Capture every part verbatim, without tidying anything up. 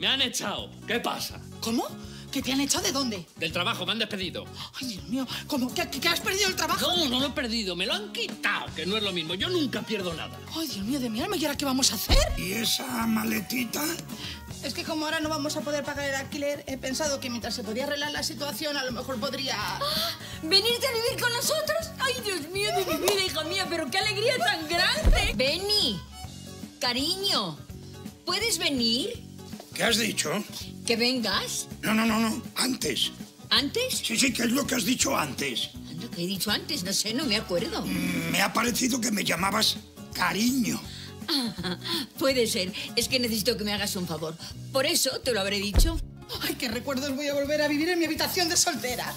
Me han echado. ¿Qué pasa? ¿Cómo? ¿Que te han echado de dónde? Del trabajo, me han despedido. Ay, Dios mío, ¿cómo? ¿Que, que has perdido el trabajo? No, no lo he perdido, me lo han quitado, que no es lo mismo. Yo nunca pierdo nada. Ay, Dios mío, de mi alma, ¿y ahora qué vamos a hacer? ¿Y esa maletita? Es que como ahora no vamos a poder pagar el alquiler, he pensado que mientras se podía arreglar la situación, a lo mejor podría... ¡Ah! ¿Venirte a vivir con nosotros? ¡Ay, Dios mío de mi vida, hija mía! ¡Pero qué alegría tan grande! Benny, cariño, ¿puedes venir? ¿Qué has dicho? ¿Que vengas? No, no, no, no. Antes. ¿Antes? Sí, sí, que es lo que has dicho antes. ¿Ando, qué he dicho antes? No sé, no me acuerdo. Mm, me ha parecido que me llamabas cariño. Ah, puede ser. Es que necesito que me hagas un favor. Por eso te lo habré dicho. Ay, qué recuerdos voy a volver a vivir en mi habitación de soltera.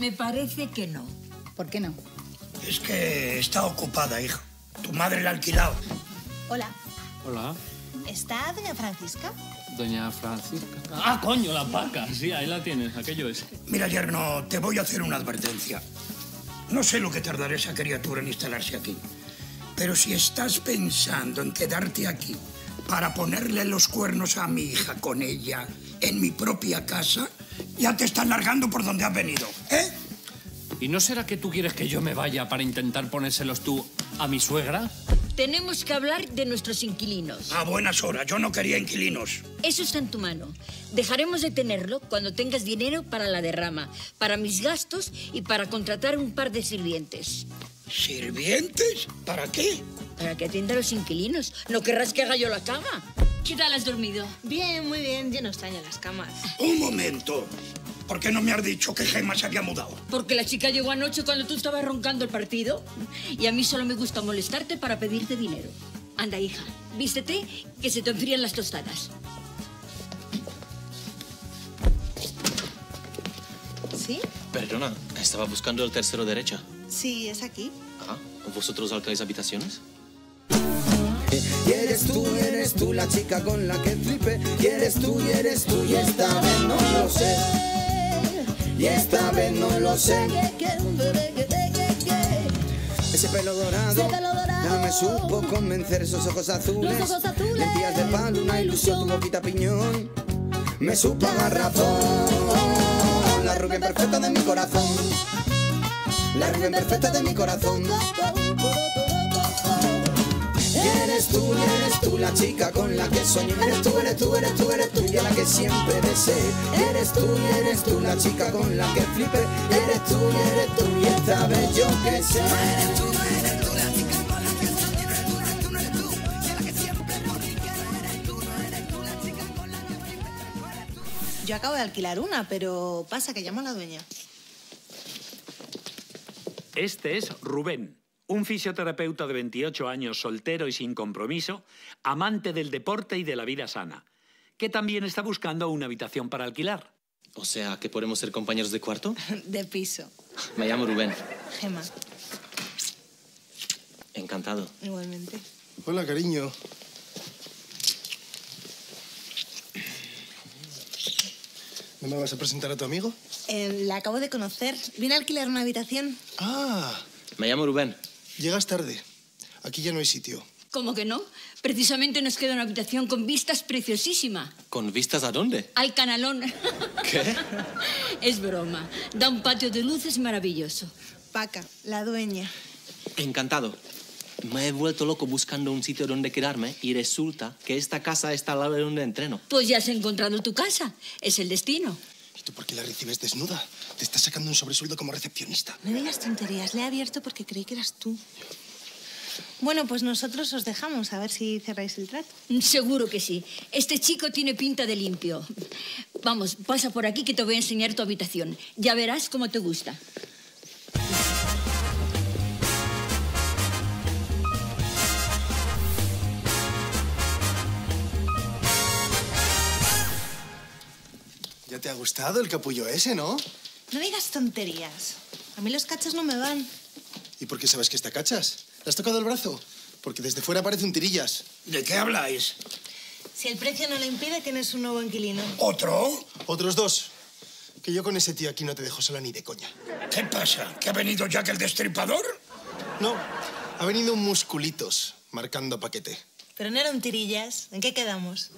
Me parece que no. ¿Por qué no? Es que está ocupada, hija. Tu madre la ha alquilado. Hola. Hola. ¿Está doña Francisca? Doña Francisca. Ah, coño, la Paca. Sí, ahí la tienes, aquello es. Mira, yerno, te voy a hacer una advertencia. No sé lo que tardará esa criatura en instalarse aquí, pero si estás pensando en quedarte aquí para ponerle los cuernos a mi hija con ella en mi propia casa, ya te estás largando por donde has venido, ¿eh? ¿Y no será que tú quieres que yo me vaya para intentar ponérselos tú a mi suegra? Tenemos que hablar de nuestros inquilinos. A buenas horas, yo no quería inquilinos. Eso está en tu mano. Dejaremos de tenerlo cuando tengas dinero para la derrama, para mis gastos y para contratar un par de sirvientes. ¿Sirvientes? ¿Para qué? Para que atienda a los inquilinos. No querrás que haga yo la cama. ¿Qué tal has dormido? Bien, muy bien. Yo no extraño las camas. Un momento. ¿Por qué no me has dicho que Gemma se había mudado? Porque la chica llegó anoche cuando tú estabas roncando el partido. Y a mí solo me gusta molestarte para pedirte dinero. Anda, hija, vístete, que se te enfrían las tostadas. ¿Sí? Perdona, estaba buscando el tercero derecha. Sí, es aquí. Ah, ¿vosotros alquiláis habitaciones? Y eres tú, eres tú la chica con la que flipé. Y eres tú, y eres tú, y esta vez no lo sé. Y esta vez no lo sé. Ese pelo dorado, no me supo convencer. Esos ojos azules, lentillas de pan, una ilusión, tu boquita piñón, me supo garrafón. La rubia perfecta de mi corazón, la rubia perfecta de mi corazón. Eres tú, eres tú la chica con la que soñé. Eres tú, eres tú, eres tú, eres tú y a la que siempre deseé. Eres tú, eres tú la chica con la que flipé. Eres tú, eres tú y esta vez yo que sé. Eres tú, eres tú la chica con la que soñé. Eres tú, eres tú, eres tú y a la que siempre morí. Eres tú, eres tú la chica con la que flipé. Yo acabo de alquilar una, pero pasa que llamo a la dueña. Este es Rubén. Un fisioterapeuta de veintiocho años, soltero y sin compromiso, amante del deporte y de la vida sana, que también está buscando una habitación para alquilar. O sea, ¿que podemos ser compañeros de cuarto? De piso. Me llamo Rubén. Gemma. Encantado. Igualmente. Hola, cariño. ¿No me vas a presentar a tu amigo? Eh, la acabo de conocer. Vine a alquilar una habitación. Ah. Me llamo Rubén. Llegas tarde. Aquí ya no hay sitio. ¿Cómo que no? Precisamente nos queda una habitación con vistas preciosísima. ¿Con vistas a dónde? Al canalón. ¿Qué? Es broma. Da un patio de luces maravilloso. Paca, la dueña. Encantado. Me he vuelto loco buscando un sitio donde quedarme y resulta que esta casa está al lado de donde entreno. Pues ya has encontrado tu casa. Es el destino. ¿Y tú por qué la recibes desnuda? Te estás sacando un sobresueldo como recepcionista. No digas tonterías. Le he abierto porque creí que eras tú. Bueno, pues nosotros os dejamos. A ver si cerráis el trato. Seguro que sí. Este chico tiene pinta de limpio. Vamos, pasa por aquí que te voy a enseñar tu habitación. Ya verás cómo te gusta. ¿Te ha gustado el capullo ese, no? No digas tonterías. A mí los cachas no me van. ¿Y por qué sabes que está cachas? ¿Le has tocado el brazo? Porque desde fuera parecen tirillas. ¿De qué habláis? Si el precio no lo impide, tienes un nuevo inquilino. ¿Otro? Otros dos. Que yo con ese tío aquí no te dejo sola ni de coña. ¿Qué pasa? ¿Que ha venido Jack el Destripador? No. Ha venido un musculitos marcando paquete. Pero no eran tirillas. ¿En qué quedamos?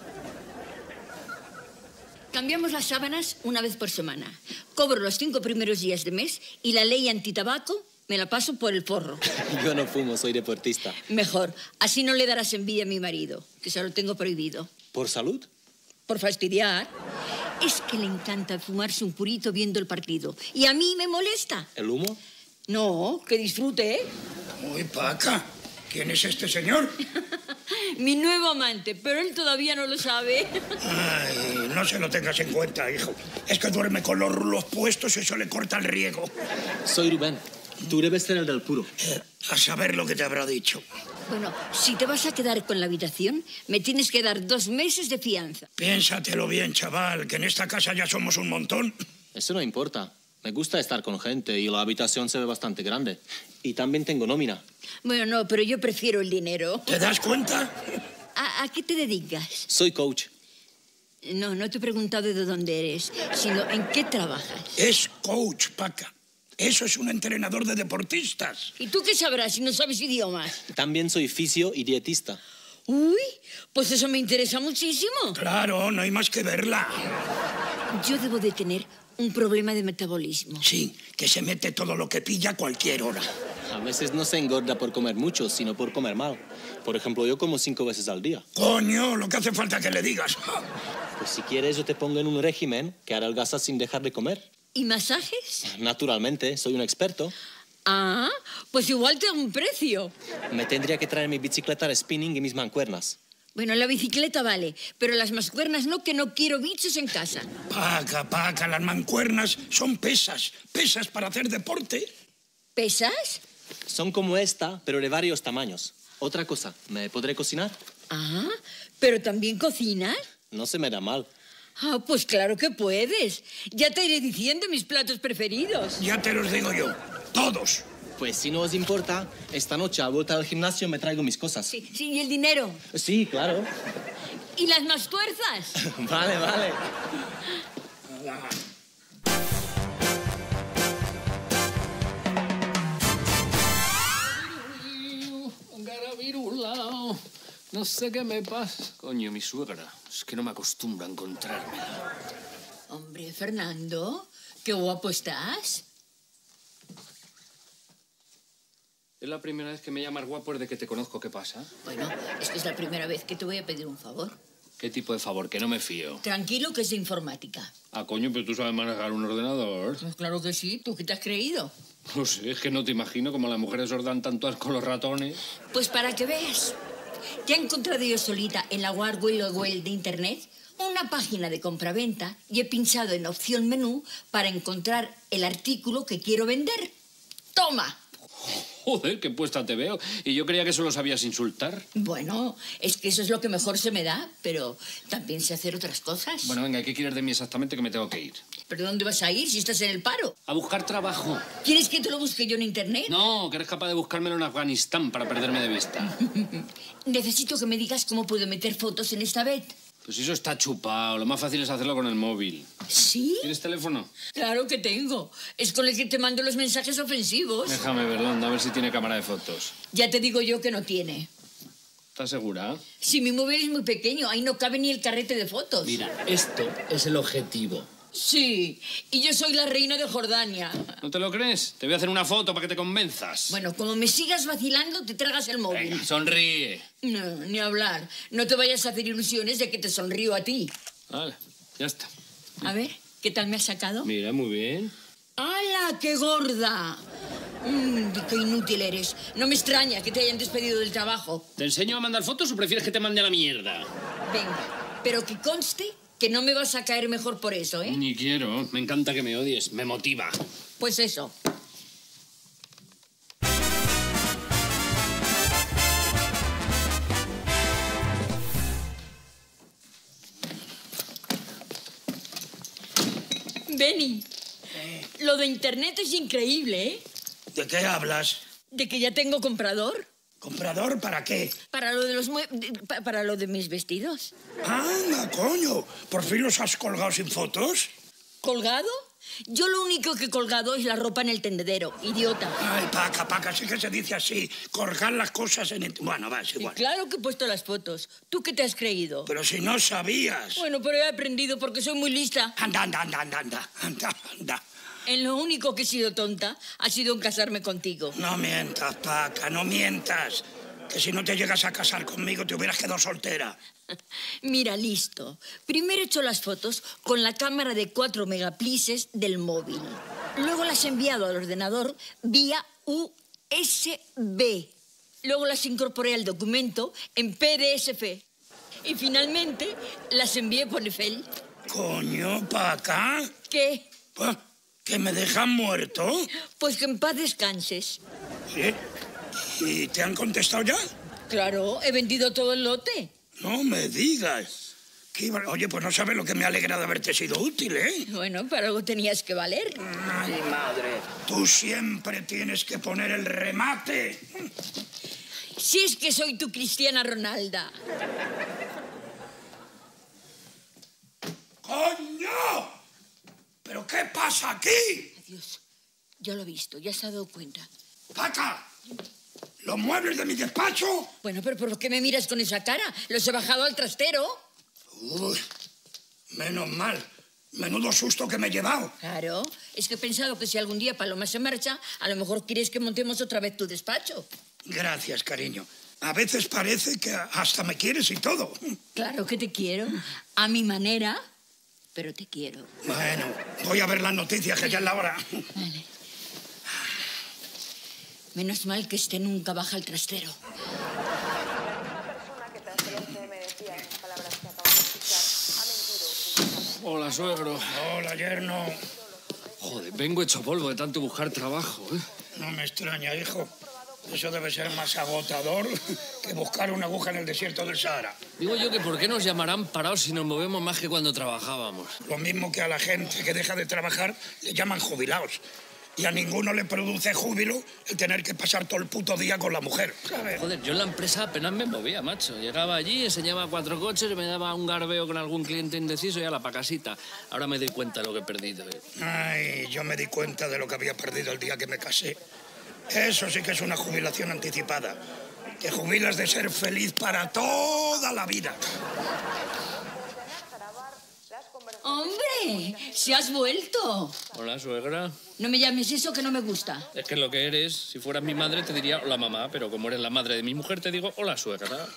Cambiamos las sábanas una vez por semana. Cobro los cinco primeros días de mes y la ley antitabaco me la paso por el porro. Yo no fumo, soy deportista. Mejor. Así no le darás envidia a mi marido, que se lo tengo prohibido. ¿Por salud? Por fastidiar. Es que le encanta fumarse un purito viendo el partido. Y a mí me molesta. ¿El humo? No, que disfrute, ¿eh? Uy, Paca. ¿Quién es este señor? Mi nuevo amante, pero él todavía no lo sabe. Ay, no se lo tengas en cuenta, hijo. Es que duerme con los rulos puestos y eso le corta el riego. Soy Rubén. Tú debes ser el del puro. Eh, a saber lo que te habrá dicho. Bueno, si te vas a quedar con la habitación, me tienes que dar dos meses de fianza. Piénsatelo bien, chaval, que en esta casa ya somos un montón. Eso no importa. Me gusta estar con gente y la habitación se ve bastante grande. Y también tengo nómina. Bueno, no, pero yo prefiero el dinero. ¿Te das cuenta? ¿A, a qué te dedicas? Soy coach. No, no te he preguntado de dónde eres, sino en qué trabajas. Es coach, Paca. Eso es un entrenador de deportistas. ¿Y tú qué sabrás si no sabes idiomas? También soy fisio y dietista. Uy, pues eso me interesa muchísimo. Claro, no hay más que verla. Yo debo de tener un problema de metabolismo. Sí, que se mete todo lo que pilla a cualquier hora. A veces no se engorda por comer mucho, sino por comer mal. Por ejemplo, yo como cinco veces al día. ¡Coño! Lo que hace falta que le digas. Pues si quieres, yo te pongo en un régimen que adelgazas sin dejar de comer. ¿Y masajes? Naturalmente, soy un experto. Ah, pues igual te hago un precio. Me tendría que traer mi bicicleta de spinning y mis mancuernas. Bueno, la bicicleta vale, pero las mancuernas no, que no quiero bichos en casa. Paca, Paca, las mancuernas son pesas. Pesas para hacer deporte. ¿Pesas? Son como esta, pero de varios tamaños. Otra cosa, ¿me podré cocinar? Ah, ¿pero también cocinas? No se me da mal. Ah, pues claro que puedes. Ya te iré diciendo mis platos preferidos. Ya te los digo yo. Todos. Pues si no os importa, esta noche a vuelta al gimnasio me traigo mis cosas. Sí, sí, ¿y el dinero? Sí, claro. ¿Y las más tuerzas? Vale, vale. No sé qué me pasa. Coño, mi suegra. Es que no me acostumbro a encontrarme. Hombre, Fernando, qué guapo estás. Es la primera vez que me llamas guapo desde que te conozco. ¿Qué pasa? Bueno, es que es la primera vez que te voy a pedir un favor. ¿Qué tipo de favor? Que no me fío. Tranquilo, que es de informática. Ah, coño, pero tú sabes manejar un ordenador. Pues claro que sí. ¿Tú qué te has creído? No sé, es que no te imagino cómo las mujeres ordan tanto asco con los ratones. Pues para que veas. Ya he encontrado yo solita en la web de internet una página de compraventa y he pinchado en opción menú para encontrar el artículo que quiero vender. ¡Toma! Joder, qué puesta te veo. Y yo creía que solo sabías insultar. Bueno, es que eso es lo que mejor se me da, pero también sé hacer otras cosas. Bueno, venga, ¿qué quieres de mí exactamente, que me tengo que ir? ¿Pero dónde vas a ir si estás en el paro? A buscar trabajo. ¿Quieres que te lo busque yo en internet? No, que eres capaz de buscármelo en Afganistán para perderme de vista. Necesito que me digas cómo puedo meter fotos en esta bet. Pues eso está chupado. Lo más fácil es hacerlo con el móvil. ¿Sí? ¿Tienes teléfono? Claro que tengo. Es con el que te mando los mensajes ofensivos. Déjame verlo, anda, a ver si tiene cámara de fotos. Ya te digo yo que no tiene. ¿Estás segura? Sí, mi móvil es muy pequeño. Ahí no cabe ni el carrete de fotos. Mira, esto es el objetivo. Sí, y yo soy la reina de Jordania. ¿No te lo crees? Te voy a hacer una foto para que te convenzas. Bueno, como me sigas vacilando, te tragas el móvil. Venga, sonríe. No, ni hablar. No te vayas a hacer ilusiones de que te sonrío a ti. Vale, ya está. A ver, ¿qué tal me has sacado? Mira, muy bien. ¡Hala, qué gorda! Mm, ¡Qué inútil eres! No me extraña que te hayan despedido del trabajo. ¿Te enseño a mandar fotos o prefieres que te mande a la mierda? Venga, pero que conste que no me vas a caer mejor por eso, ¿eh? Ni quiero. Me encanta que me odies. Me motiva. Pues eso. Benny, ¿Eh? Lo de internet es increíble, ¿eh? ¿De qué hablas? De que ya tengo comprador. ¿Comprador para qué? Para lo de los mue... para lo de mis vestidos. ¡Anda, coño! ¿Por fin los has colgado sin fotos? ¿Colgado? Yo lo único que he colgado es la ropa en el tendedero, idiota. Ay, Paca, Paca, sí que se dice así. Colgar las cosas en el... Bueno, va, es igual. Y claro que he puesto las fotos. ¿Tú qué te has creído? Pero si no sabías. Bueno, pero he aprendido porque soy muy lista. Anda, anda, anda, anda, anda, anda, anda. En lo único que he sido tonta ha sido en casarme contigo. No mientas, Paca, no mientas. Que si no te llegas a casar conmigo te hubieras quedado soltera. Mira, listo. Primero he hecho las fotos con la cámara de cuatro megaplices del móvil. Luego las he enviado al ordenador vía U S B. Luego las incorporé al documento en P D F. Y finalmente las envié por Eiffel. Coño, Paca. ¿Qué? ¿Que me dejan muerto? Pues que en paz descanses. ¿Sí? ¿Y te han contestado ya? Claro, he vendido todo el lote. No me digas. ¿Qué? Oye, pues no sabes lo que me alegra de haberte sido útil, ¿eh? Bueno, para algo tenías que valer. Ay, madre. Tú siempre tienes que poner el remate. Si es que soy tu Cristiana Ronaldo. ¡Coño! ¿Pero qué pasa aquí? Adiós. Ya lo he visto, ya se ha dado cuenta. ¡Paca! ¿Los muebles de mi despacho? Bueno, pero ¿por qué me miras con esa cara? ¿Los he bajado al trastero? Uy, menos mal. Menudo susto que me he llevado. Claro, es que he pensado que si algún día Paloma se marcha, a lo mejor quieres que montemos otra vez tu despacho. Gracias, cariño. A veces parece que hasta me quieres y todo. Claro que te quiero. A mi manera, pero te quiero. Bueno, voy a ver las noticias, que ya es la hora. Vale. Menos mal que este nunca baja el trastero. Hola, suegro. Hola, yerno. Joder, vengo hecho polvo de tanto buscar trabajo, ¿eh? No me extraña, hijo. Eso debe ser más agotador que buscar una aguja en el desierto del Sahara. Digo yo que ¿por qué nos llamarán parados si nos movemos más que cuando trabajábamos? Lo mismo que a la gente que deja de trabajar le llaman jubilados. Y a ninguno le produce júbilo el tener que pasar todo el puto día con la mujer, ¿sabes? Joder, yo en la empresa apenas me movía, macho. Llegaba allí, enseñaba cuatro coches, me daba un garbeo con algún cliente indeciso y a la pacasita. Ahora me doy cuenta de lo que he perdido, ¿eh? Ay, yo me di cuenta de lo que había perdido el día que me casé. Eso sí que es una jubilación anticipada. Te jubilas de ser feliz para toda la vida. ¡Hombre! ¡Se has vuelto! Hola, suegra. No me llames eso, que no me gusta. Es que es lo que eres. Si fueras mi madre, te diría hola, mamá. Pero como eres la madre de mi mujer, te digo hola, suegra.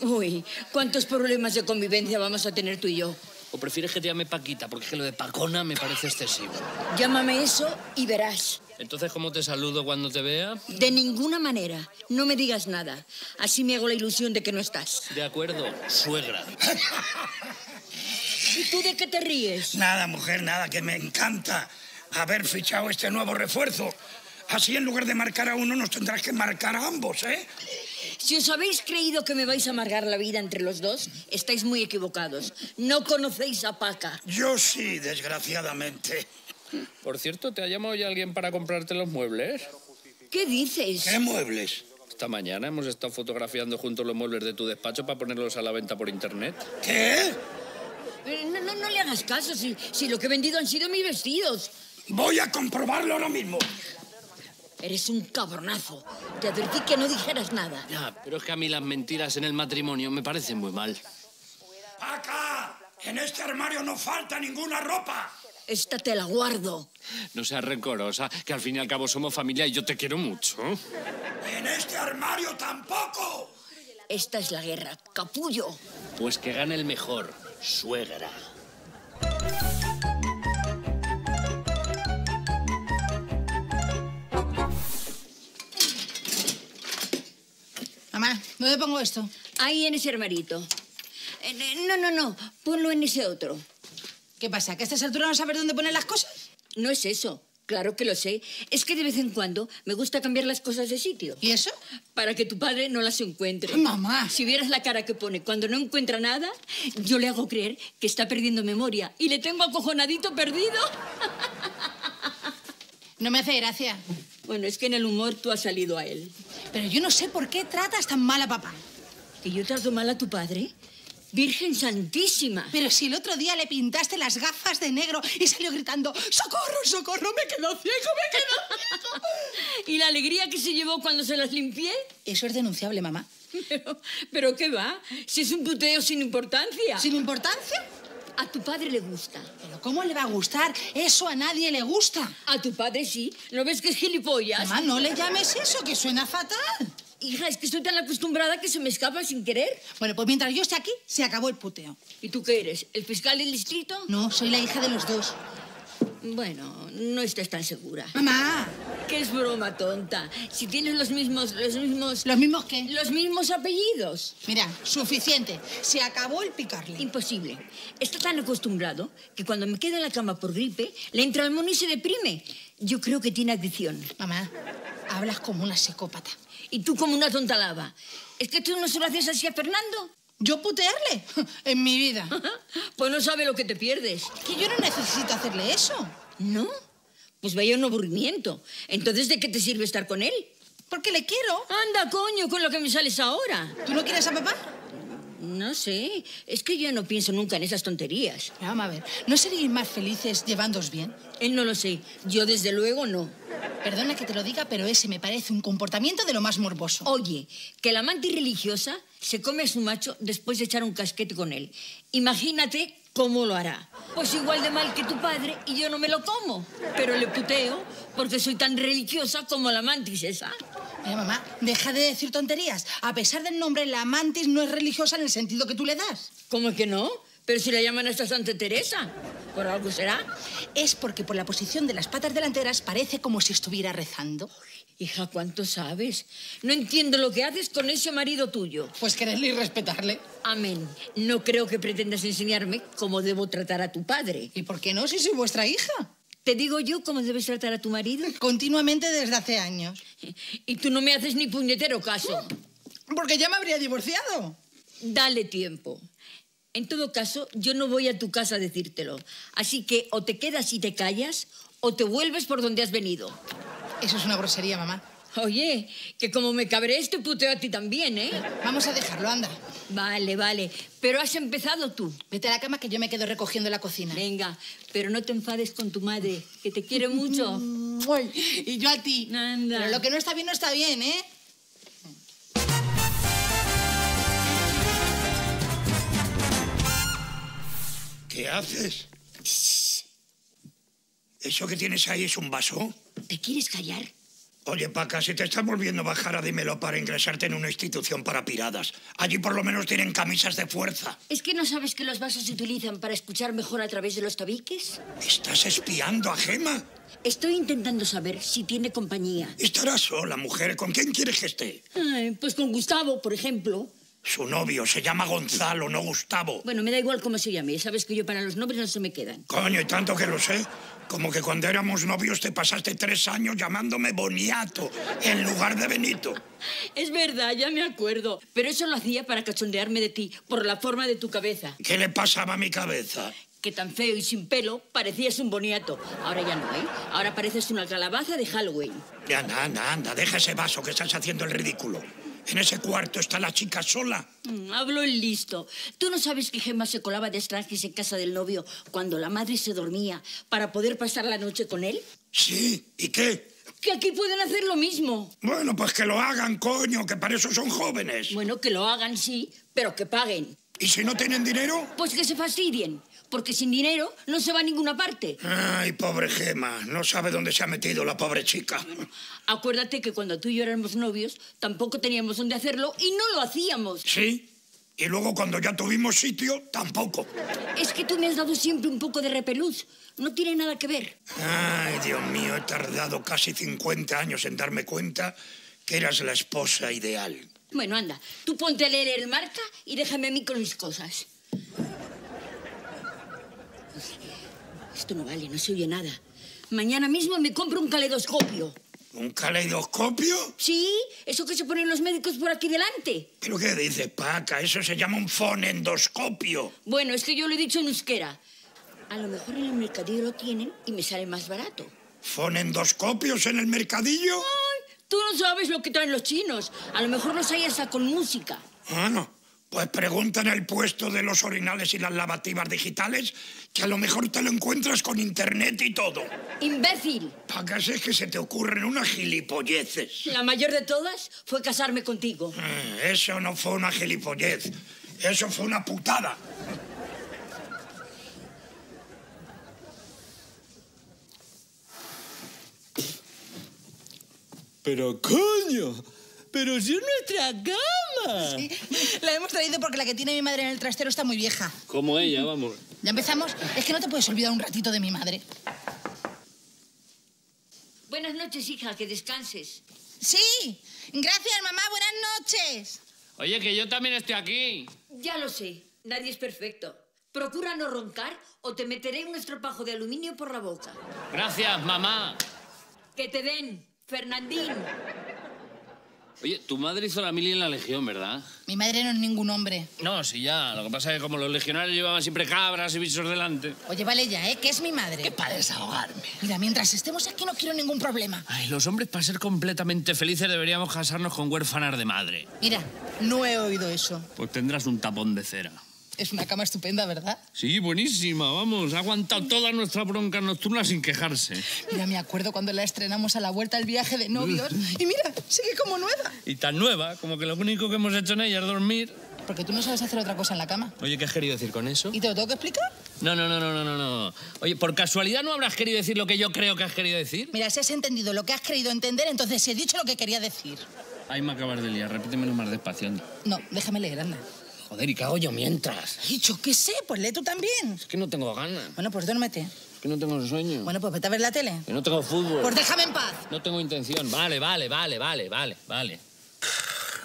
Uy, ¿cuántos problemas de convivencia vamos a tener tú y yo? ¿O prefieres que te llame Paquita? Porque es que lo de Pacona me parece excesivo. Llámame eso y verás. ¿Entonces cómo te saludo cuando te vea? De ninguna manera. No me digas nada. Así me hago la ilusión de que no estás. De acuerdo, suegra. ¿Y tú de qué te ríes? Nada, mujer, nada, que me encanta haber fichado este nuevo refuerzo. Así, en lugar de marcar a uno, nos tendrás que marcar a ambos, ¿eh? Si os habéis creído que me vais a amargar la vida entre los dos, estáis muy equivocados. No conocéis a Paca. Yo sí, desgraciadamente. Por cierto, ¿te ha llamado ya alguien para comprarte los muebles? ¿Qué dices? ¿Qué muebles? Esta mañana hemos estado fotografiando juntos los muebles de tu despacho para ponerlos a la venta por internet. ¿Qué? No, no, no le hagas caso, si, si lo que he vendido han sido mis vestidos. Voy a comprobarlo ahora mismo. Eres un cabronazo. Te advertí que no dijeras nada. Ya, pero es que a mí las mentiras en el matrimonio me parecen muy mal. ¡Acá! En este armario no falta ninguna ropa. Esta te la guardo. No seas rencorosa, que al fin y al cabo somos familia y yo te quiero mucho. En este armario tampoco. Esta es la guerra, capullo. Pues que gane el mejor. Suegra. Mamá, ¿dónde pongo esto? Ahí en ese armarito. No, no, no, ponlo en ese otro. ¿Qué pasa? ¿Que a estas alturas no sabes dónde poner las cosas? No es eso. Claro que lo sé. Es que de vez en cuando me gusta cambiar las cosas de sitio. ¿Y eso? Para que tu padre no las encuentre. ¡Mamá! Si vieras la cara que pone cuando no encuentra nada, yo le hago creer que está perdiendo memoria y le tengo acojonadito perdido. No me hace gracia. Bueno, es que en el humor tú has salido a él. Pero yo no sé por qué tratas tan mal a papá. ¿Que yo trato mal a tu padre? Virgen Santísima. Pero si el otro día le pintaste las gafas de negro y salió gritando, ¡socorro, socorro, me quedo ciego, me quedo ciego! ¿Y la alegría que se llevó cuando se las limpié? Eso es denunciable, mamá. Pero, pero ¿qué va? Si es un puteo sin importancia. ¿Sin importancia? A tu padre le gusta. ¿Pero cómo le va a gustar? Eso a nadie le gusta. A tu padre sí. ¿No ves que es gilipollas? Mamá, no le llames eso, que suena fatal. Hija, es que estoy tan acostumbrada que se me escapa sin querer. Bueno, pues mientras yo esté aquí, se acabó el puteo. ¿Y tú qué eres? ¿El fiscal del distrito? No, soy la hija de los dos. Bueno, no estás tan segura. ¡Mamá! ¡Qué es broma tonta! Si tienes los mismos, los mismos... ¿Los mismos qué? Los mismos apellidos. Mira, suficiente. Se acabó el picarle. Imposible. Está tan acostumbrado que cuando me quedo en la cama por gripe, le entra el mono y se deprime. Yo creo que tiene adicción. Mamá, hablas como una psicópata. Y tú como una tontalaba. ¿Es que tú no se lo haces así a Fernando? ¿Yo putearle? En mi vida. Pues no sabe lo que te pierdes. Que yo no necesito hacerle eso. ¿No? Pues vaya un aburrimiento. Entonces, ¿de qué te sirve estar con él? Porque le quiero. Anda, coño, con lo que me sales ahora. ¿Tú no quieres a papá? No sé. Es que yo no pienso nunca en esas tonterías. Pero vamos a ver. ¿No seríais más felices llevándoos bien? Él no lo sé. Yo, desde luego, no. Perdona que te lo diga, pero ese me parece un comportamiento de lo más morboso. Oye, que la amante religiosa se come a su macho después de echar un casquete con él. Imagínate cómo lo hará. Pues igual de mal que tu padre y yo no me lo como. Pero le puteo porque soy tan religiosa como la mantis esa. Mira, mamá, deja de decir tonterías. A pesar del nombre, la mantis no es religiosa en el sentido que tú le das. ¿Cómo que no? Pero si la llaman hasta Santa Teresa. ¿Por algo será? Es porque por la posición de las patas delanteras parece como si estuviera rezando. Hija, ¿cuánto sabes? No entiendo lo que haces con ese marido tuyo. Pues quererle y respetarle. Amén. No creo que pretendas enseñarme cómo debo tratar a tu padre. ¿Y por qué no, si soy vuestra hija? ¿Te digo yo cómo debes tratar a tu marido? Continuamente desde hace años. Y tú no me haces ni puñetero caso. Porque ya me habría divorciado. Dale tiempo. En todo caso, yo no voy a tu casa a decírtelo. Así que o te quedas y te callas o te vuelves por donde has venido. Eso es una grosería, mamá. Oye, que como me cabrees te puteo a ti también, ¿eh? Vamos a dejarlo, anda. Vale, vale. Pero has empezado tú. Vete a la cama que yo me quedo recogiendo la cocina. Venga, pero no te enfades con tu madre, que te quiere mucho. Y yo a ti. Anda. Pero lo que no está bien, no está bien, ¿eh? ¿Qué haces? Shh. ¿Eso que tienes ahí es un vaso? ¿Te quieres callar? Oye, Paca, si te estás volviendo bajara, dímelo para ingresarte en una institución para piradas. Allí por lo menos tienen camisas de fuerza. ¿Es que no sabes que los vasos se utilizan para escuchar mejor a través de los tabiques? ¿Estás espiando a Gemma? Estoy intentando saber si tiene compañía. Estará sola, mujer. ¿Con quién quieres que esté? Ay, pues con Gustavo, por ejemplo. Su novio se llama Gonzalo, no Gustavo. Bueno, me da igual cómo se llame. Sabes que yo para los nombres no se me quedan. Coño, y tanto que lo sé. Como que cuando éramos novios te pasaste tres años llamándome Boniato en lugar de Benito. Es verdad, ya me acuerdo. Pero eso lo hacía para cachondearme de ti, por la forma de tu cabeza. ¿Qué le pasaba a mi cabeza? Que tan feo y sin pelo parecías un boniato. Ahora ya no, ¿eh? Ahora pareces una calabaza de Halloween. Ya, anda, anda, anda. Deja ese vaso que estás haciendo el ridículo. ¿En ese cuarto está la chica sola? Mm, hablo el listo. ¿Tú no sabes que Gemma se colaba de extranjes en casa del novio cuando la madre se dormía para poder pasar la noche con él? Sí, ¿y qué? Que aquí pueden hacer lo mismo. Bueno, pues que lo hagan, coño, que para eso son jóvenes. Bueno, que lo hagan, sí, pero que paguen. ¿Y si no tienen dinero? Pues que se fastidien, porque sin dinero no se va a ninguna parte. Ay, pobre Gemma, no sabe dónde se ha metido la pobre chica. Bueno, acuérdate que cuando tú y yo éramos novios, tampoco teníamos dónde hacerlo y no lo hacíamos. Sí, y luego cuando ya tuvimos sitio, tampoco. Es que tú me has dado siempre un poco de repelús, no tiene nada que ver. Ay, Dios mío, he tardado casi cincuenta años en darme cuenta que eras la esposa ideal. Bueno, anda, tú ponte a leer el Marca y déjame a mí con mis cosas. Esto no vale, no se oye nada. Mañana mismo me compro un caleidoscopio. ¿Un caleidoscopio? Sí, eso que se ponen los médicos por aquí delante. ¿Pero qué dices, Paca? Eso se llama un fonendoscopio. Bueno, es que yo lo he dicho en euskera. A lo mejor en el mercadillo lo tienen y me sale más barato. ¿Fonendoscopios en el mercadillo? ¡Ay! Tú no sabes lo que traen los chinos. A lo mejor los hay hasta con música. Ah, no. Pues pregunta en el puesto de los orinales y las lavativas digitales, que a lo mejor te lo encuentras con internet y todo. ¡Imbécil! ¿Para qué es que se te ocurren unas gilipolleces? La mayor de todas fue casarme contigo. Eh, eso no fue una gilipollez. Eso fue una putada. Pero, coño, pero si es nuestra cama. Sí, la hemos traído porque la que tiene mi madre en el trastero está muy vieja. Como ella, vamos. Ya empezamos. Es que no te puedes olvidar un ratito de mi madre. Buenas noches, hija, que descanses. Sí, gracias, mamá, buenas noches. Oye, que yo también estoy aquí. Ya lo sé, nadie es perfecto. Procura no roncar o te meteré un estropajo de aluminio por la boca. Gracias, mamá. Que te den. Fernandín. Oye, tu madre hizo la mili en la Legión, ¿verdad? Mi madre no es ningún hombre. No, sí, ya. Lo que pasa es que como los legionarios llevaban siempre cabras y bichos delante... Oye, vale ya, ¿eh? ¿Qué es mi madre? Que para desahogarme. Mira, mientras estemos aquí no quiero ningún problema. Ay, los hombres para ser completamente felices deberíamos casarnos con huérfanas de madre. Mira, no he oído eso. Pues tendrás un tapón de cera. Es una cama estupenda, ¿verdad? Sí, buenísima, vamos. Ha aguantado todas nuestras broncas nocturnas sin quejarse. Mira, me acuerdo cuando la estrenamos a la vuelta del viaje de novios. Y mira, sigue como nueva. Y tan nueva, como que lo único que hemos hecho en ella es dormir. Porque tú no sabes hacer otra cosa en la cama. Oye, ¿qué has querido decir con eso? ¿Y te lo tengo que explicar? No, no, no, no, no, no. Oye, ¿por casualidad no habrás querido decir lo que yo creo que has querido decir? Mira, si has entendido lo que has querido entender, entonces si he dicho lo que quería decir. Ahí me acabas de liar, repítemelo más despacio. No, déjame leer, anda. Joder, ¿y qué hago yo mientras? Ay, yo qué sé, pues lee tú también. Es que no tengo ganas. Bueno, pues duérmete. Es que no tengo sueño. Bueno, pues vete a ver la tele. Que no tengo fútbol. Pues déjame en paz. No tengo intención. Vale, vale, vale, vale, vale, vale.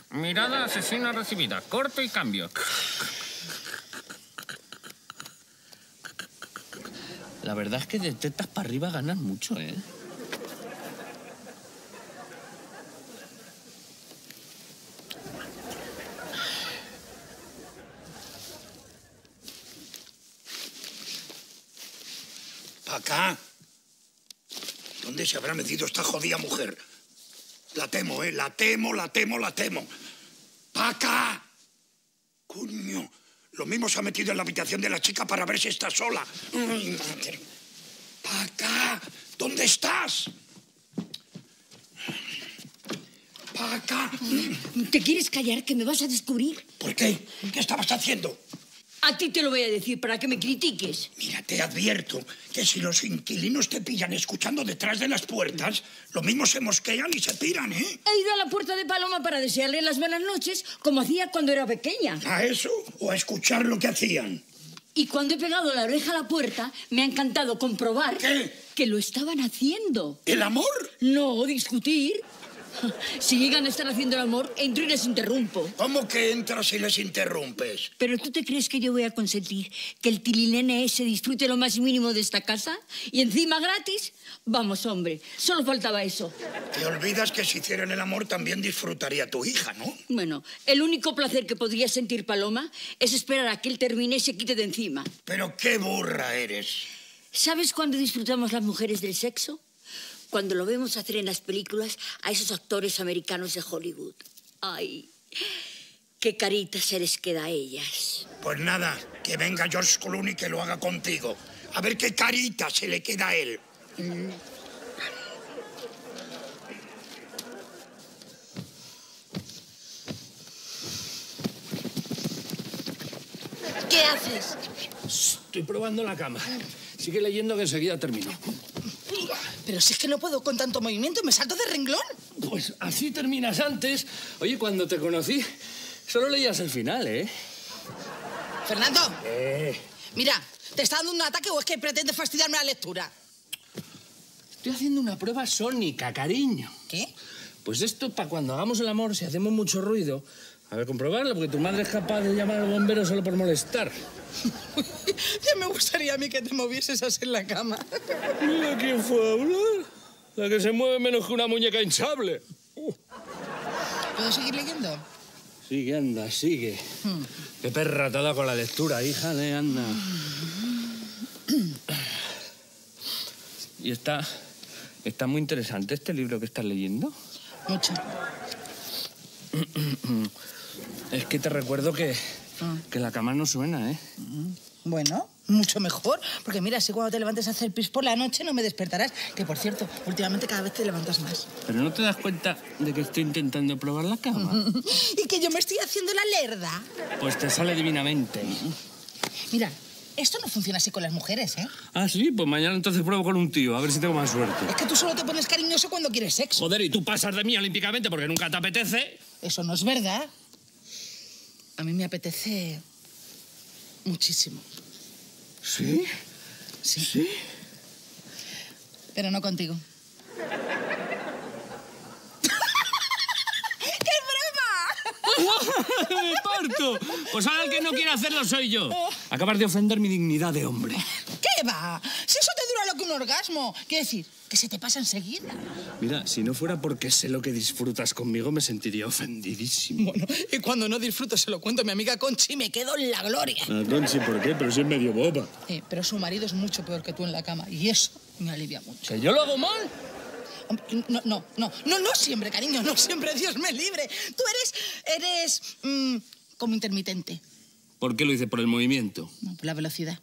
Mirada asesina recibida. Corto y cambio. La verdad es que de tetas para arriba ganas mucho, ¿eh? Acá. ¿Dónde se habrá metido esta jodida mujer? La temo, ¿eh? La temo, la temo, la temo. ¡Paca! ¡Coño! Lo mismo se ha metido en la habitación de la chica para ver si está sola. ¡Ay, madre! ¡Paca! ¿Dónde estás? ¡Paca! ¿Te quieres callar? ¿Que me vas a descubrir? ¿Por qué? ¿Qué estabas haciendo? A ti te lo voy a decir para que me critiques. Mira, te advierto que si los inquilinos te pillan escuchando detrás de las puertas, lo mismo se mosquean y se piran, ¿eh? He ido a la puerta de Paloma para desearle las buenas noches como hacía cuando era pequeña. ¿A eso o a escuchar lo que hacían? Y cuando he pegado la oreja a la puerta, me ha encantado comprobar... ¿Qué? Que lo estaban haciendo. ¿El amor? No, discutir. Si llegan a estar haciendo el amor, entro y les interrumpo. ¿Cómo que entras y les interrumpes? ¿Pero tú te crees que yo voy a consentir que el tilinene ese disfrute lo más mínimo de esta casa? ¿Y encima gratis? Vamos, hombre, solo faltaba eso. Te olvidas que si hicieran el amor también disfrutaría tu hija, ¿no? Bueno, el único placer que podría sentir Paloma es esperar a que él termine y se quite de encima. Pero qué burra eres. ¿Sabes cuándo disfrutamos las mujeres del sexo? Cuando lo vemos hacer en las películas a esos actores americanos de Hollywood. ¡Ay! ¡Qué caritas se les queda a ellas! Pues nada, que venga George Clooney que lo haga contigo. A ver qué carita se le queda a él. Mm. ¿Qué haces? Estoy probando la cama. Sigue leyendo que enseguida termino. Pero si es que no puedo con tanto movimiento, me salto de renglón. Pues así terminas antes. Oye, cuando te conocí, solo leías el final, ¿eh? Fernando, eh. Mira, ¿te está dando un ataque o es que pretendes fastidiarme la lectura? Estoy haciendo una prueba sónica, cariño. ¿Qué? Pues esto para cuando hagamos el amor, si hacemos mucho ruido... A ver, comprobarlo, porque tu madre es capaz de llamar al bombero solo por molestar. Ya me gustaría a mí que te movieses así en la cama. Mira quién fue a hablar. La que se mueve menos que una muñeca hinchable. Uh. ¿Puedo seguir leyendo? Sigue, anda, sigue. Mm. Qué perra te ha dado con la lectura, hija de anda. Mm. Y está... Está muy interesante este libro que estás leyendo. Mucho. Es que te recuerdo que, que la cama no suena, ¿eh? Bueno, mucho mejor. Porque mira, si cuando te levantes a hacer pis por la noche no me despertarás. Que, por cierto, últimamente cada vez te levantas más. ¿Pero no te das cuenta de que estoy intentando probar la cama? Y que yo me estoy haciendo la lerda. Pues te sale divinamente. Mira, esto no funciona así con las mujeres, ¿eh? Ah, sí, pues mañana entonces pruebo con un tío, a ver si tengo más suerte. Es que tú solo te pones cariñoso cuando quieres sexo. Joder, y tú pasas de mí olímpicamente porque nunca te apetece. Eso no es verdad. A mí me apetece... muchísimo. ¿Sí? Sí. ¿Sí? Pero no contigo. ¡Qué broma! ¡Me parto! Pues ahora el que no quiere hacerlo soy yo. Acabas de ofender mi dignidad de hombre. ¿Qué va? Si eso te dura lo que un orgasmo. Quiero decir, que se te pasa enseguida. Mira, si no fuera porque sé lo que disfrutas conmigo, me sentiría ofendidísimo. Bueno, y cuando no disfruto se lo cuento a mi amiga Conchi y me quedo en la gloria. Ah, Conchi, ¿por qué? Pero si es medio boba. Eh, pero su marido es mucho peor que tú en la cama y eso me alivia mucho. ¿Que yo lo hago mal? No, no, no, no, no siempre, cariño, no siempre, Dios me libre. Tú eres, eres mmm, como intermitente. ¿Por qué lo hice? ¿Por el movimiento? No, por la velocidad.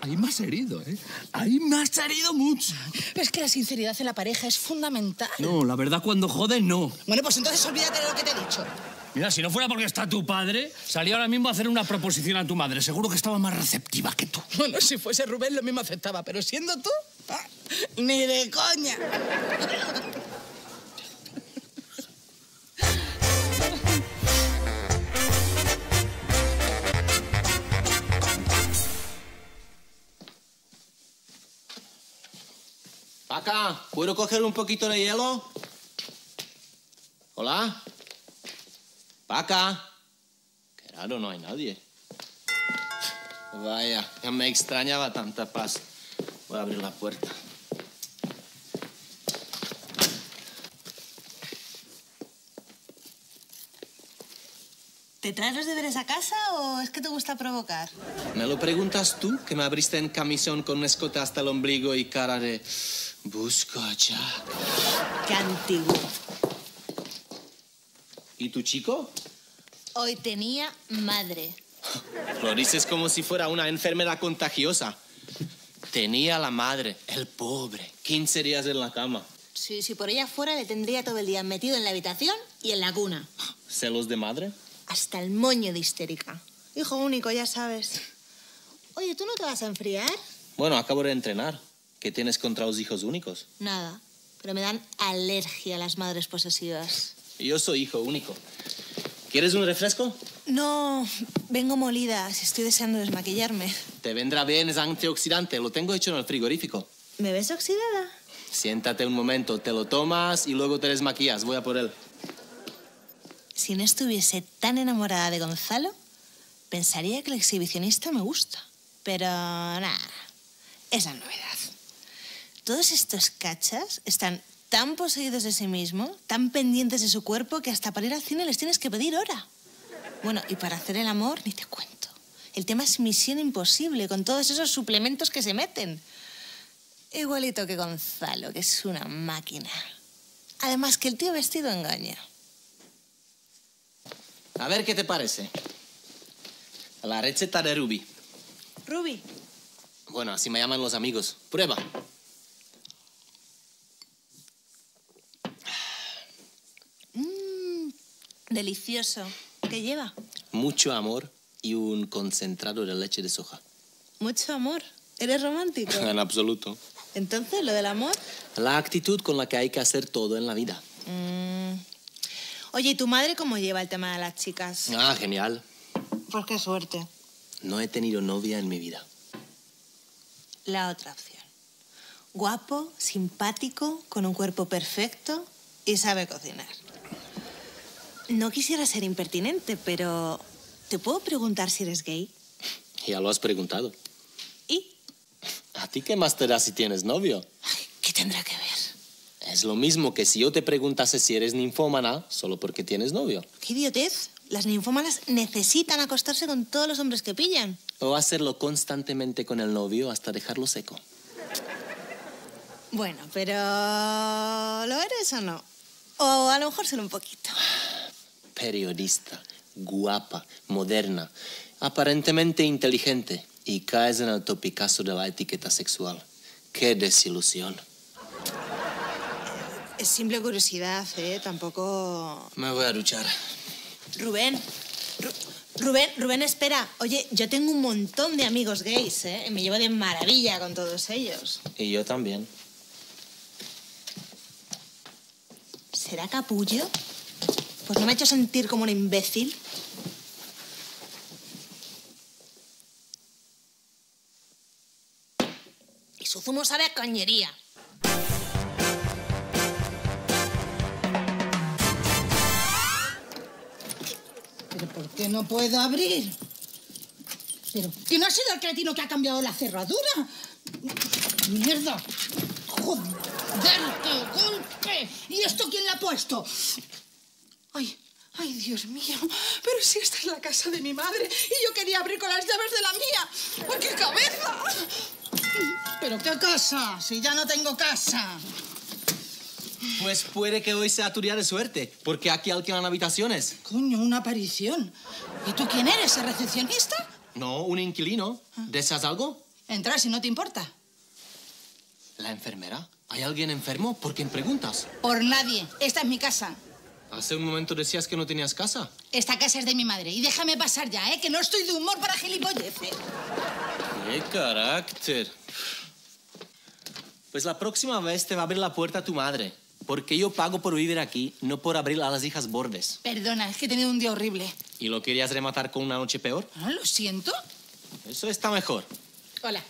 Ahí me has herido, ¿eh? Ahí me has herido mucho. Pero es que la sinceridad en la pareja es fundamental. No, la verdad cuando jode, no. Bueno, pues entonces olvídate de lo que te he dicho. Mira, si no fuera porque está tu padre, salía ahora mismo a hacer una proposición a tu madre. Seguro que estaba más receptiva que tú. Bueno, si fuese Rubén lo mismo aceptaba, pero siendo tú... ¡ah! ¡Ni de coña! Paca, ¿puedo coger un poquito de hielo? ¿Hola? Paca. Qué raro, no hay nadie. Vaya, ya me extrañaba tanta paz. Voy a abrir la puerta. ¿Te traes los deberes a casa o es que te gusta provocar? ¿Me lo preguntas tú, que me abriste en camisón con un escote hasta el ombligo y cara de... busco a Jack? ¡Qué antiguo! ¿Y tu chico? Hoy tenía madre. Lo dices como si fuera una enfermedad contagiosa. Tenía la madre, el pobre, quince días en la cama. Sí, si por ella fuera le tendría todo el día metido en la habitación y en la cuna. ¿Celos de madre? Hasta el moño de histérica. Hijo único, ya sabes. Oye, ¿tú no te vas a enfriar? Bueno, acabo de entrenar. ¿Qué tienes contra los hijos únicos? Nada, pero me dan alergia a las madres posesivas. Yo soy hijo único. ¿Quieres un refresco? No, vengo molida. Estoy deseando desmaquillarme. Te vendrá bien, es antioxidante. Lo tengo hecho en el frigorífico. ¿Me ves oxidada? Siéntate un momento. Te lo tomas y luego te desmaquillas. Voy a por él. Si no estuviese tan enamorada de Gonzalo, pensaría que el exhibicionista me gusta. Pero nada, es la novedad. Todos estos cachas están tan poseídos de sí mismos, tan pendientes de su cuerpo, que hasta para ir al cine les tienes que pedir hora. Bueno, y para hacer el amor, ni te cuento. El tema es misión imposible, con todos esos suplementos que se meten. Igualito que Gonzalo, que es una máquina. Además que el tío vestido engaña. A ver, ¿qué te parece? La receta de Ruby. ¿Ruby? Bueno, así me llaman los amigos. Prueba. Mmm, delicioso. ¿Qué lleva? Mucho amor y un concentrado de leche de soja. ¿Mucho amor? ¿Eres romántico? En absoluto. ¿Entonces, lo del amor? La actitud con la que hay que hacer todo en la vida. Mmm... Oye, ¿y tu madre cómo lleva el tema de las chicas? Ah, genial. Pues qué suerte. No he tenido novia en mi vida. La otra opción. Guapo, simpático, con un cuerpo perfecto y sabe cocinar. No quisiera ser impertinente, pero... ¿te puedo preguntar si eres gay? Ya lo has preguntado. ¿Y? ¿A ti qué más te da si tienes novio? Ay, ¿qué tendrá que ver? Es lo mismo que si yo te preguntase si eres ninfómana solo porque tienes novio. ¡Qué idiotez! Las ninfómanas necesitan acostarse con todos los hombres que pillan. O hacerlo constantemente con el novio hasta dejarlo seco. Bueno, pero... ¿lo eres o no? O a lo mejor solo un poquito. periodista, guapa, moderna, aparentemente inteligente, y caes en el topicazo de la etiqueta sexual. ¡Qué desilusión! Es simple curiosidad, ¿eh? Tampoco... Me voy a duchar. Rubén, Ru Rubén, Rubén, espera. Oye, yo tengo un montón de amigos gays, ¿eh? Me llevo de maravilla con todos ellos. Y yo también. ¿Será capullo? Pues no me ha hecho sentir como un imbécil. Y su zumo sabe a cañería. ¿Pero por qué no puedo abrir? ¿Pero quién ha sido el cretino que ha cambiado la cerradura? ¡Mierda! ¡Joder, qué golpe! ¿Y esto quién la ha puesto? ¡Ay! ¡Ay, Dios mío! Pero si esta es la casa de mi madre y yo quería abrir con las llaves de la mía. ¡Ay, qué cabeza! ¿Pero qué casa? Si ya no tengo casa. Pues puede que hoy sea tu día de suerte, porque aquí alquilan habitaciones. Coño, una aparición. ¿Y tú quién eres, el recepcionista? No, un inquilino. Ah. ¿Deseas algo? Entra si no te importa. ¿La enfermera? ¿Hay alguien enfermo? ¿Por quién preguntas? Por nadie. Esta es mi casa. Hace un momento decías que no tenías casa. Esta casa es de mi madre. Y déjame pasar ya, ¿eh? Que no estoy de humor para gilipolleces. ¡Qué carácter! Pues la próxima vez te va a abrir la puerta tu madre. Porque yo pago por vivir aquí, no por abrir a las hijas bordes. Perdona, es que he tenido un día horrible. ¿Y lo querías rematar con una noche peor? Ah, lo siento. Eso está mejor. Hola.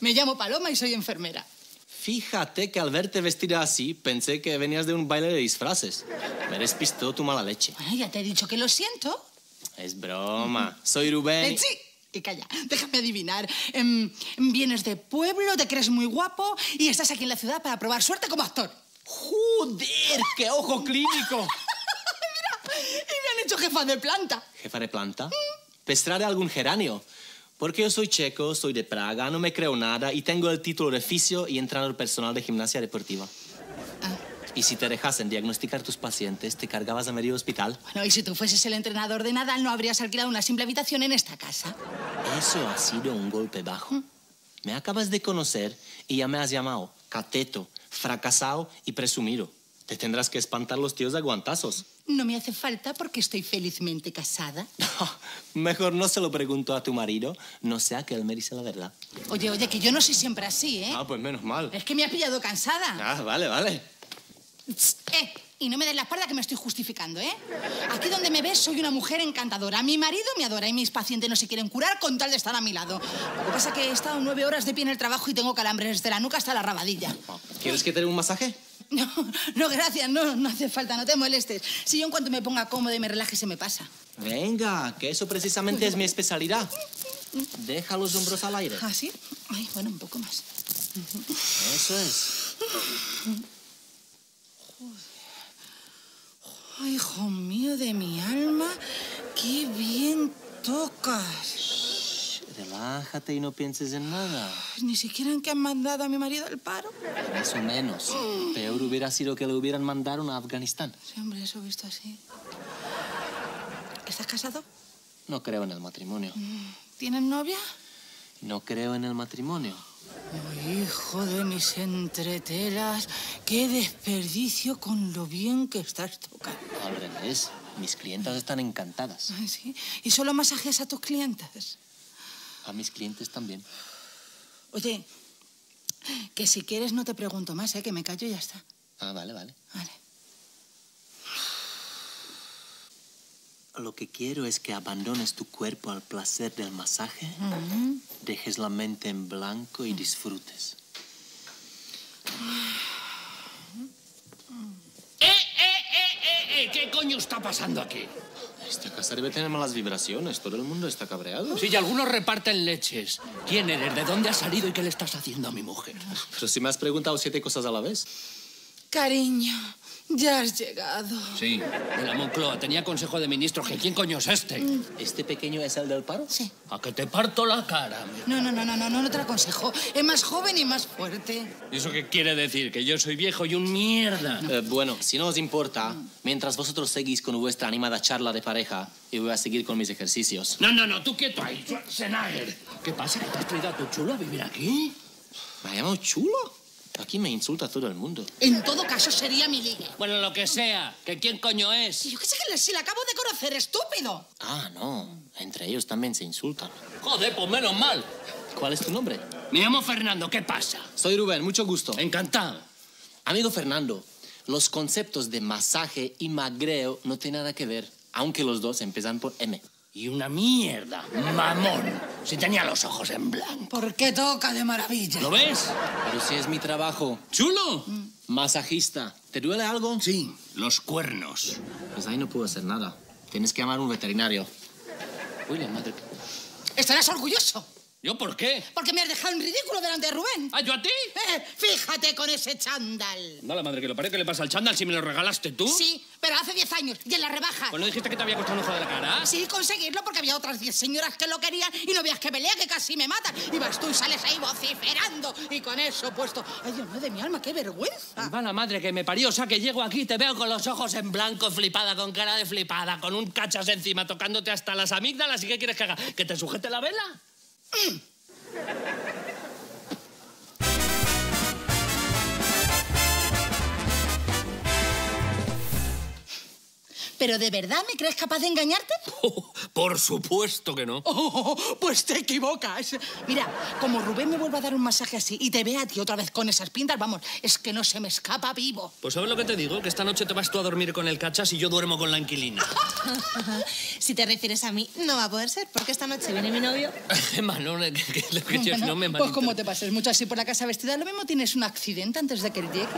Me llamo Paloma y soy enfermera. Fíjate que al verte vestida así, pensé que venías de un baile de disfraces. Me despistó tu mala leche. Bueno, ya te he dicho que lo siento. Es broma. Soy Rubén. Sí. Y calla, déjame adivinar. Eh, vienes de pueblo, te crees muy guapo y estás aquí en la ciudad para probar suerte como actor. ¡Joder! ¡Qué ojo clínico! Mira, y me han hecho jefa de planta. ¿Jefa de planta? Mm. Pestra de algún geranio. Porque yo soy checo, soy de Praga, no me creo nada y tengo el título de fisio y entrenador personal de gimnasia deportiva. Ah. Y si te dejasen diagnosticar tus pacientes, te cargabas a medio hospital. Bueno, y si tú fueses el entrenador de Nadal, no habrías alquilado una simple habitación en esta casa. Eso ha sido un golpe bajo. Mm. Me acabas de conocer y ya me has llamado cateto, fracasado y presumido. Te tendrás que espantar los tíos de guantazos. No me hace falta porque estoy felizmente casada. Mejor no se lo pregunto a tu marido, no sea que él me dice la verdad. Oye, oye, que yo no soy siempre así, ¿eh? Ah, pues menos mal. Es que me has pillado cansada. Ah, vale, vale. Eh, y no me des la espalda que me estoy justificando, ¿eh? Aquí donde me ves soy una mujer encantadora. Mi marido me adora y mis pacientes no se quieren curar con tal de estar a mi lado. Lo que pasa es que he estado nueve horas de pie en el trabajo y tengo calambres de la nuca hasta la rabadilla. ¿Quieres que te dé un masaje? No, no, gracias. No, no hace falta. No te molestes. Si yo en cuanto me ponga cómodo y me relaje se me pasa. Venga, que eso precisamente es mi especialidad. Deja los hombros al aire. ¿Ah, sí? Ay, bueno, un poco más. Eso es. Joder. Hijo mío de mi alma, qué bien tocas. Shh, relájate y no pienses en nada. Ni siquiera en que han mandado a mi marido al paro. Más o menos. Mm. Peor hubiera sido que le hubieran mandado a Afganistán. Sí, hombre, eso visto así. ¿Estás casado? No creo en el matrimonio. ¿Tienes novia? No creo en el matrimonio. Hijo de mis entretelas, qué desperdicio con lo bien que estás tocando. Al revés, mis clientas están encantadas. ¿Sí? ¿Y solo masajeas a tus clientas? A mis clientes también. Oye, que si quieres no te pregunto más, ¿eh? Que me callo y ya está. Ah, vale, vale. Vale. Lo que quiero es que abandones tu cuerpo al placer del masaje, uh-huh. Dejes la mente en blanco y disfrutes. ¡Eh, eh, eh, eh! eh! ¿Qué coño está pasando aquí? Esta casa debe tener malas vibraciones. Todo el mundo está cabreado. Sí, y algunos reparten leches. ¿Quién eres? ¿De dónde has salido y qué le estás haciendo a mi mujer? Pero si me has preguntado siete cosas a la vez. Cariño, ya has llegado. Sí, de la Moncloa. Tenía consejo de ministros. ¿Que quién coño es este? ¿Este pequeño es el del paro? Sí. A que te parto la cara. No, no, no, no, no, no te aconsejo. Es más joven y más fuerte. ¿Y eso qué quiere decir? ¿Que yo soy viejo y un mierda? No. Eh, bueno, si no os importa, mientras vosotros seguís con vuestra animada charla de pareja, yo voy a seguir con mis ejercicios. No, no, no, tú quieto ahí, Schwarzenegger. ¿Qué pasa? ¿Que te has traído a tu chulo a vivir aquí? ¿Me ha llamado chulo? Aquí me insulta todo el mundo. En todo caso, sería mi ligue. Bueno, lo que sea. ¿Que quién coño es? Yo qué sé, que si la acabo de conocer, estúpido. Ah, no. Entre ellos también se insultan. Joder, pues menos mal. ¿Cuál es tu nombre? Me llamo Fernando. ¿Qué pasa? Soy Rubén. Mucho gusto. Encantado. Amigo Fernando, los conceptos de masaje y magreo no tienen nada que ver, aunque los dos empiezan por M. Y una mierda, mamón. Si tenía los ojos en blanco. ¿Por qué toca de maravilla? ¿Lo ves? Pero si es mi trabajo. ¡Chulo! Mm. Masajista. ¿Te duele algo? Sí, los cuernos. Pues ahí no puedo hacer nada. Tienes que llamar a un veterinario. Uy, la madre... ¿Estarás orgulloso? ¿Yo por qué? Porque me has dejado en ridículo delante de Rubén. ¿Ah, yo a ti? Eh, fíjate con ese chándal. No, la madre que lo pare, ¿qué le pasa al chándal si me lo regalaste tú? Sí, pero hace diez años y en la rebaja. ¿Pues no dijiste que te había costado un ojo de la cara? Sí, conseguirlo porque había otras diez señoras que lo querían y no veas que pelea, que casi me matan. Y vas tú y sales ahí vociferando y con eso puesto... Ay, Dios mío de mi alma, qué vergüenza. Mala madre que me parió, o sea que llego aquí y te veo con los ojos en blanco, flipada, con cara de flipada, con un cachas encima, tocándote hasta las amígdalas. ¿Y qué quieres que haga? ¿Que te sujete la vela? Mm. ¿Pero de verdad me crees capaz de engañarte? Oh, por supuesto que no. Oh, pues te equivocas. Mira, como Rubén me vuelva a dar un masaje así y te vea a ti otra vez con esas pintas, vamos, es que no se me escapa vivo. Pues ¿sabes lo que te digo? Que esta noche te vas tú a dormir con el cachas y yo duermo con la inquilina. Si te refieres a mí, no va a poder ser, porque esta noche viene mi novio. Gemma, no, que, que, que, que yo, no, no me malinterpretes. Pues como te pases mucho así por la casa vestida, lo mismo tienes un accidente antes de que llegue.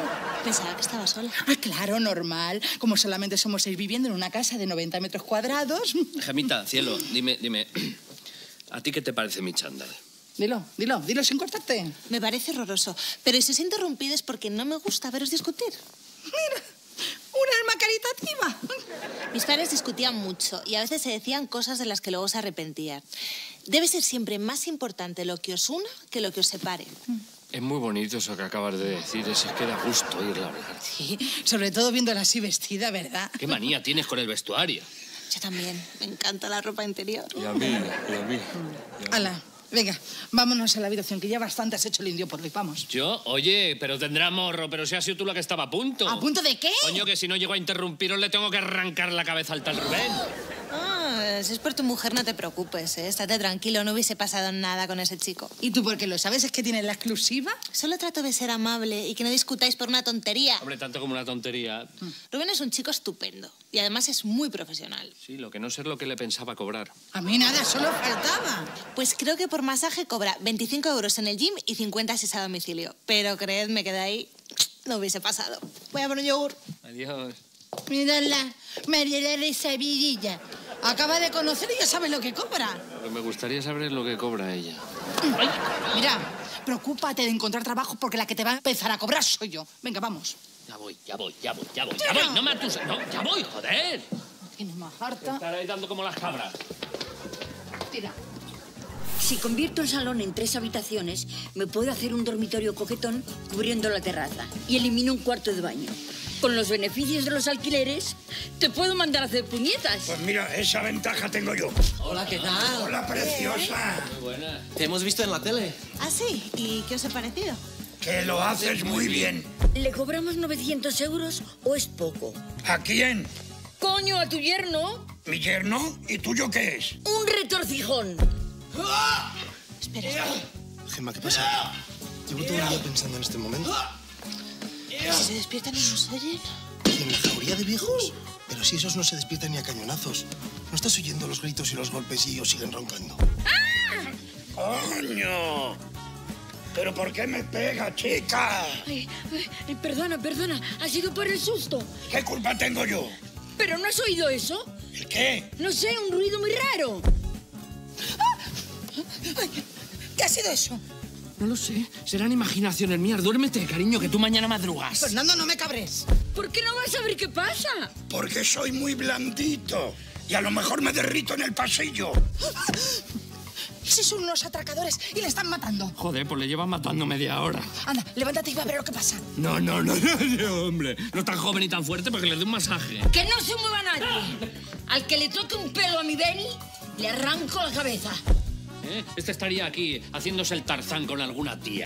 Pensaba que estaba sola. Ah, claro, normal. Como solamente somos seis viviendo en una casa de noventa metros cuadrados. Gemita, cielo, dime, dime, ¿a ti qué te parece mi chándal? Dilo, dilo, dilo sin cortarte. Me parece horroroso, pero si os interrumpís es porque no me gusta veros discutir. Mira, un alma caritativa. Mis padres discutían mucho y a veces se decían cosas de las que luego se arrepentían. Debe ser siempre más importante lo que os una que lo que os separe. Mm. Es muy bonito eso que acabas de decir, es que da gusto oírla hablar. Sí, sobre todo viéndola así vestida, ¿verdad? Qué manía tienes con el vestuario. Yo también, me encanta la ropa interior. Y a mí, y a mí. Hala, venga, vámonos a la habitación, que ya bastante has hecho el indio por hoy, vamos. ¿Yo? Oye, pero tendrá morro, pero si has sido tú la que estaba a punto. ¿A punto de qué? Coño, que si no llego a interrumpiros le tengo que arrancar la cabeza al tal Rubén. Ah, si es por tu mujer no te preocupes, ¿eh? Estate tranquilo, no hubiese pasado nada con ese chico. ¿Y tú por qué lo sabes? ¿Es que tienes la exclusiva? Solo trato de ser amable y que no discutáis por una tontería. Hombre, tanto como una tontería. Mm. Rubén es un chico estupendo y además es muy profesional. Sí, lo que no sé es lo que le pensaba cobrar. A mí nada, solo faltaba. Pues creo que por masaje cobra veinticinco euros en el gym y cincuenta si es a domicilio. Pero creedme que de ahí no hubiese pasado. Voy a por un yogur. Adiós. Miradla, María Luisa Sevilla. Acaba de conocer y ya sabe lo que cobra. Pero me gustaría saber lo que cobra ella. Ay, mira, preocúpate de encontrar trabajo porque la que te va a empezar a cobrar soy yo. Venga, vamos. Ya voy, ya voy, ya voy, ya voy, ya voy. No me atusas, no, ya voy, joder. Tienes más harta. Estaréis dando como las cabras. Tira. Si convierto un salón en tres habitaciones, me puedo hacer un dormitorio coquetón cubriendo la terraza y elimino un cuarto de baño. Con los beneficios de los alquileres, te puedo mandar a hacer puñetas. Pues mira, esa ventaja tengo yo. Hola, ¿qué tal? Hola, preciosa. Muy buena. Te hemos visto en la tele. Ah, sí. ¿Y qué os ha parecido? Que lo haces muy bien. ¿Le cobramos novecientos euros o es poco? ¿A quién? Coño, a tu yerno. ¿Mi yerno? ¿Y tuyo qué es? Un retorcijón. ¡Ah! Espera. Gemma, ¿qué pasa? Llevo todo el día pensando en este momento. Si se despiertan y nos oyen. ¿Y en la jauría de viejos? Pero si esos no se despiertan ni a cañonazos. ¿No estás oyendo los gritos y los golpes y os siguen roncando? ¡Ah! ¡Coño! ¿Pero por qué me pega, chica? Ay, ay, perdona, perdona. Ha sido por el susto. ¿Qué culpa tengo yo? ¿Pero no has oído eso? ¿El qué? No sé, un ruido muy raro. ¡Ah! Ay, ¿qué ha sido eso? No lo sé. Serán imaginaciones mías. Duérmete, cariño, que tú mañana madrugas. Fernando, no me cabres. ¿Por qué no vas a ver qué pasa? Porque soy muy blandito. Y a lo mejor me derrito en el pasillo. Si son unos atracadores y le están matando. Joder, pues le llevan matando media hora. Anda, levántate y va a ver lo que pasa. No, no, no, no, hombre. No tan joven y tan fuerte para que le dé un masaje. ¡Que no se mueva nadie! Al que le toque un pelo a mi Benny, le arranco la cabeza. ¿Eh? Este estaría aquí, haciéndose el Tarzán con alguna tía.